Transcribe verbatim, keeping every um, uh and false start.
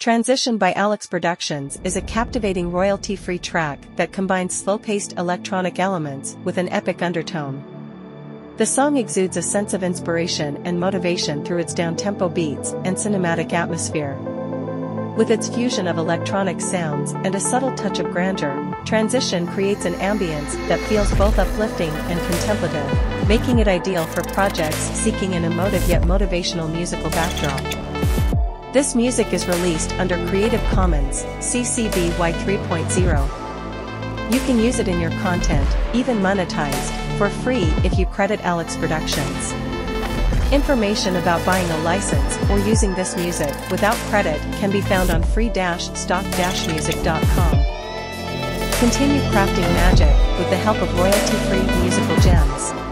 Transition by Alex Productions is a captivating royalty-free track that combines slow-paced electronic elements with an epic undertone. The song exudes a sense of inspiration and motivation through its downtempo beats and cinematic atmosphere. With its fusion of electronic sounds and a subtle touch of grandeur, Transition creates an ambience that feels both uplifting and contemplative, making it ideal for projects seeking an emotive yet motivational musical backdrop. This music is released under Creative Commons, C C B Y three point oh. You can use it in your content, even monetized, for free if you credit Alex Productions. Information about buying a license or using this music without credit can be found on free dash stock dash music dot com. Continue crafting magic with the help of royalty-free musical gems.